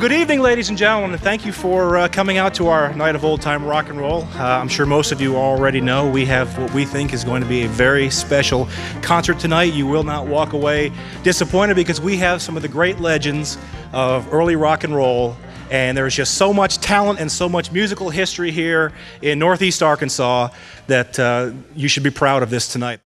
good evening, ladies and gentlemen. Thank you for coming out to our night of old-time rock and roll. I'm sure most of you already know we have what we think is going to be a very special concert tonight. You will not walk away disappointed because we have some of the great legends of early rock and roll. And there's just so much talent and so much musical history here in Northeast Arkansas that you should be proud of this tonight.